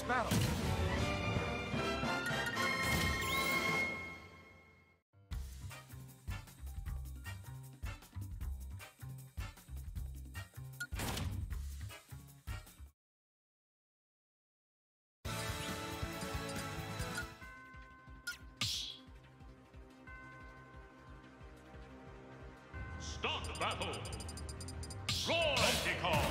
this battle. Start the battle. Roy, Anticon.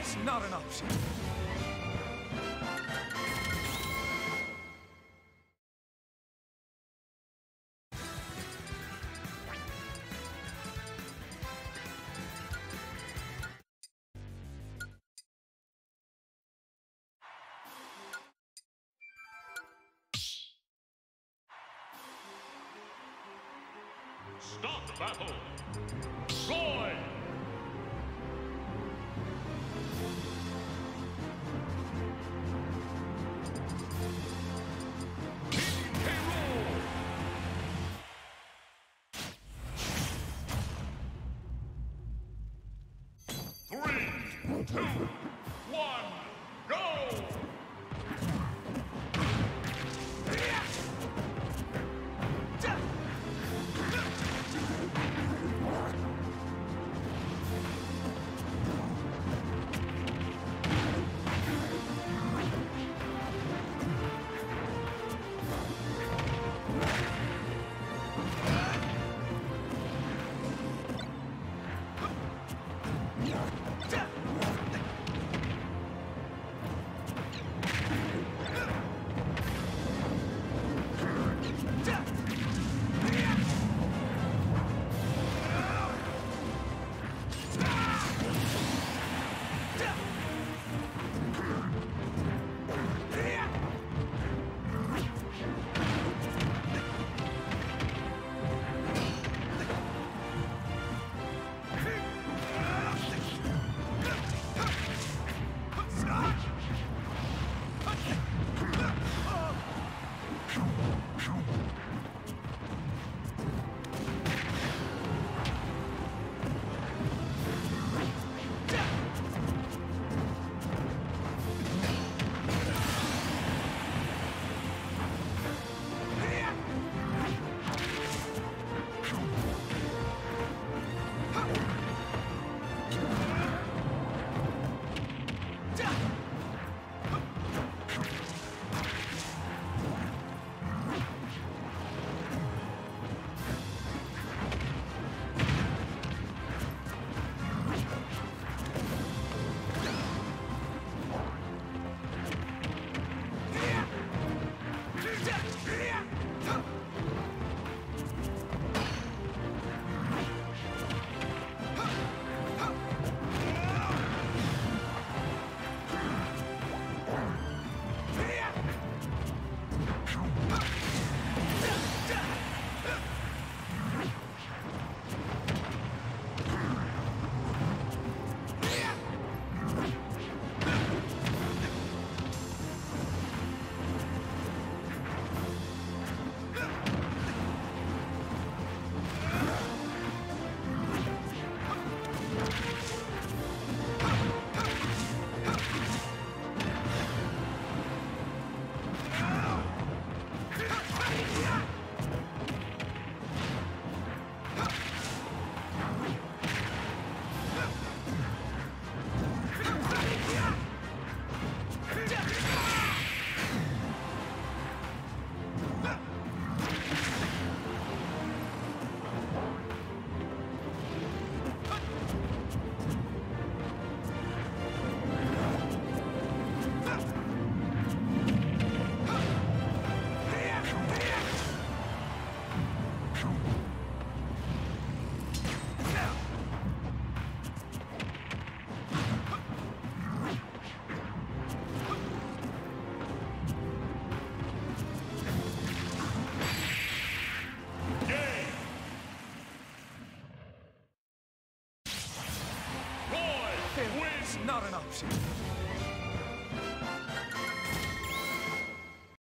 It's not an option. Start the battle. Roy! Not an option.